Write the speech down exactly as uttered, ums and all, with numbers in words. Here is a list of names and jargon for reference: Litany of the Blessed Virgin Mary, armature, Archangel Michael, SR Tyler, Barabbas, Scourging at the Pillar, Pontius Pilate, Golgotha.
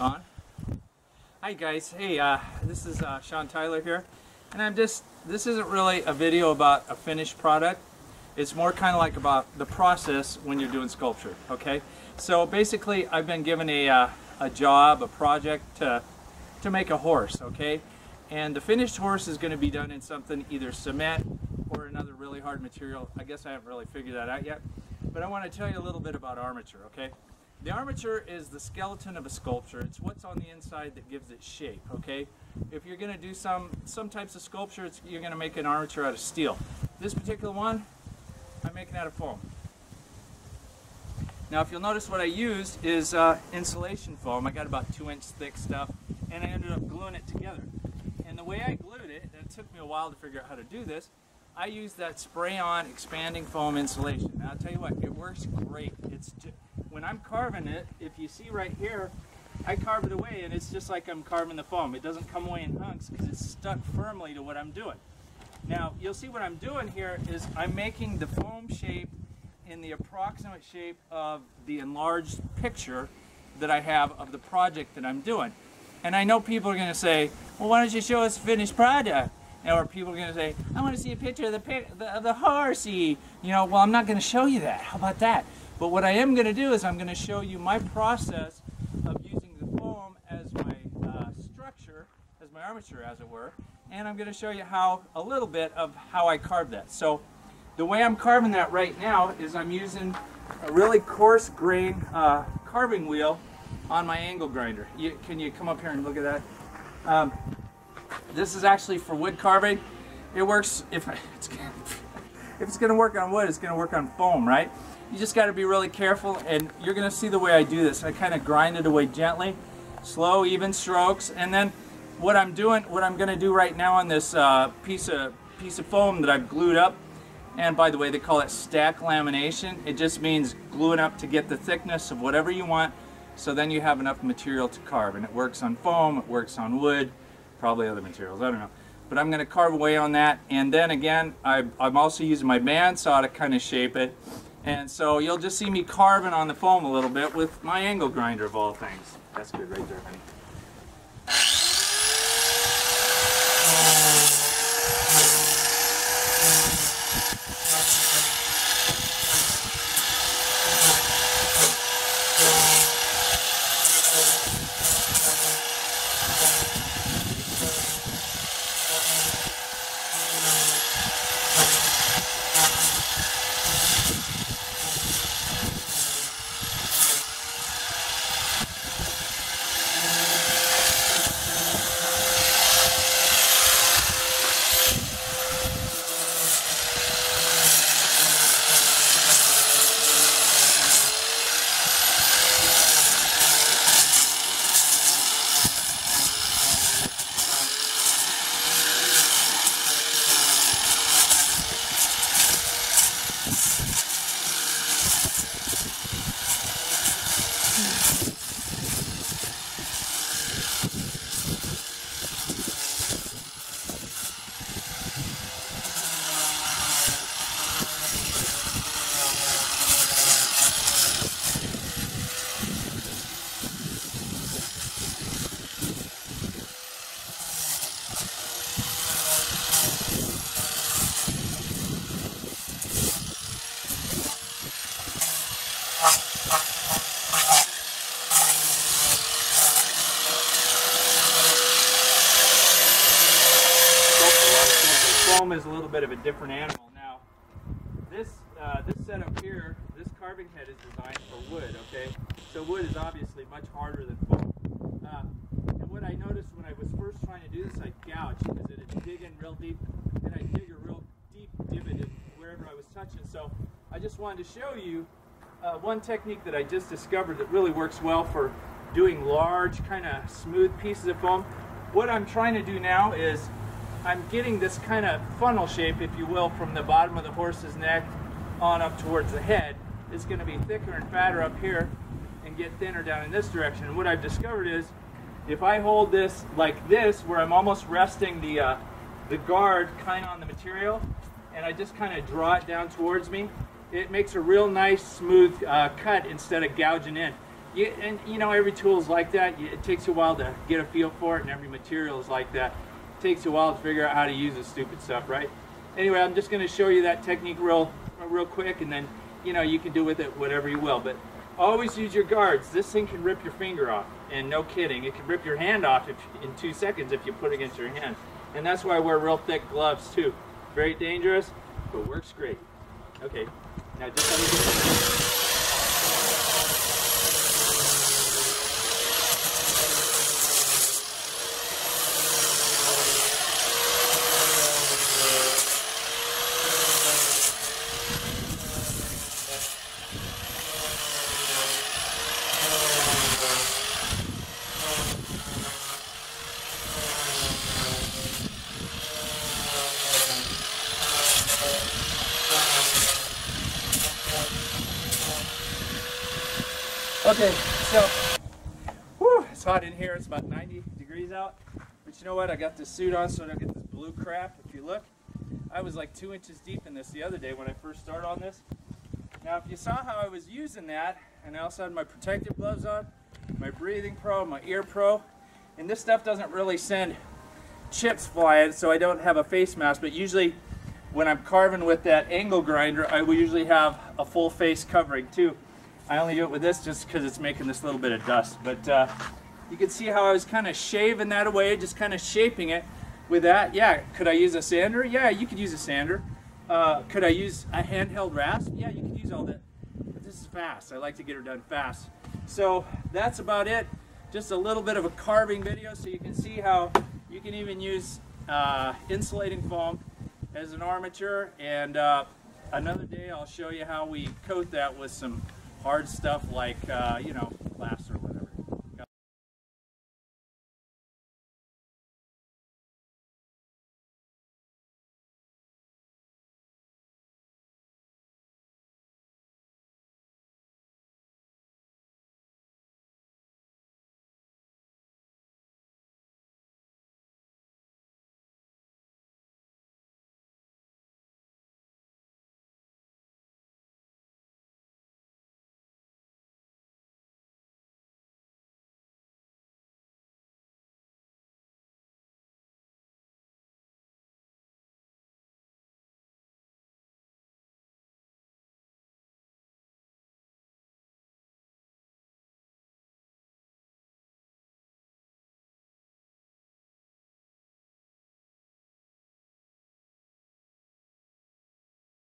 On. Hi guys, hey, uh, this is uh, Sean Tyler here, and I'm just, this isn't really a video about a finished product, it's more kind of like about the process when you're doing sculpture, okay? So basically I've been given a, uh, a job, a project to, to make a horse, okay? And the finished horse is going to be done in something either cement or another really hard material. I guess I haven't really figured that out yet, but I want to tell you a little bit about armature, okay? The armature is the skeleton of a sculpture. It's what's on the inside that gives it shape, okay? If you're going to do some some types of sculpture, it's, you're going to make an armature out of steel. This particular one, I'm making out of foam. Now, if you'll notice what I used is uh, insulation foam. I got about two inch thick stuff, and I ended up gluing it together. And the way I glued it, and it took me a while to figure out how to do this, I used that spray-on expanding foam insulation. Now, I'll tell you what, it works great. It's just, when I'm carving it, if you see right here, I carve it away and it's just like I'm carving the foam. It doesn't come away in hunks because it's stuck firmly to what I'm doing. Now, you'll see what I'm doing here is I'm making the foam shape in the approximate shape of the enlarged picture that I have of the project that I'm doing. And I know people are going to say, well, why don't you show us finished product? Or people are going to say, I want to see a picture of the, the, of the horsey. You know, well, I'm not going to show you that. How about that? But what I am going to do is I'm going to show you my process of using the foam as my uh, structure, as my armature, as it were, and I'm going to show you how a little bit of how I carve that. So the way I'm carving that right now is I'm using a really coarse grain uh, carving wheel on my angle grinder. You, can you come up here and look at that? Um, this is actually for wood carving. It works if it's, if it's going to work on wood, it's going to work on foam, right? You just got to be really careful, and you're going to see the way I do this. I kind of grind it away gently, slow, even strokes, and then what I'm doing, what I'm going to do right now on this uh, piece of piece of foam that I've glued up, and by the way, they call it stack lamination. It just means gluing up to get the thickness of whatever you want, so then you have enough material to carve, and it works on foam, it works on wood, probably other materials, I don't know. But I'm going to carve away on that, and then again, I, I'm also using my bandsaw to kind of shape it. And so you'll just see me carving on the foam a little bit with my angle grinder of all things. That's good right there, honey. Foam is a little bit of a different animal. Now, this uh, this setup here, this carving head is designed for wood, okay? So wood is obviously much harder than foam. Uh, and what I noticed when I was first trying to do this, I gouged because it would dig in real deep, and I dig a real deep divot in wherever I was touching. So I just wanted to show you uh, one technique that I just discovered that really works well for doing large, kind of smooth pieces of foam. What I'm trying to do now is I'm getting this kind of funnel shape, if you will, from the bottom of the horse's neck on up towards the head. It's going to be thicker and fatter up here and get thinner down in this direction. And what I've discovered is if I hold this like this, where I'm almost resting the, uh, the guard kind of on the material, and I just kind of draw it down towards me, it makes a real nice smooth uh, cut instead of gouging in. You, and you know, every tool is like that. It takes a while to get a feel for it, and every material is like that. It takes a while to figure out how to use this stupid stuff, right? Anyway, I'm just going to show you that technique real, real quick, and then, you know, you can do with it whatever you will. But always use your guards. This thing can rip your finger off, and no kidding, it can rip your hand off if, in two seconds if you put it against your hand. And that's why I wear real thick gloves too. Very dangerous, but works great. Okay, now just let me get this. Okay, so, whew, it's hot in here. It's about ninety degrees out, but you know what? I got this suit on so I don't get this blue crap. If you look, I was like two inches deep in this the other day when I first started on this. Now, if you saw how I was using that, and I also had my protective gloves on, my breathing pro, my ear pro, and this stuff doesn't really send chips flying, so I don't have a face mask, but usually when I'm carving with that angle grinder, I will usually have a full face covering too. I only do it with this just because it's making this little bit of dust. But uh, you can see how I was kind of shaving that away, just kind of shaping it with that. Yeah, could I use a sander? Yeah, you could use a sander. Uh, could I use a handheld rasp? Yeah, you could use all that. But this is fast. I like to get her done fast. So that's about it. Just a little bit of a carving video so you can see how you can even use uh, insulating foam as an armature. And uh, another day I'll show you how we coat that with some hard stuff like, uh, you know,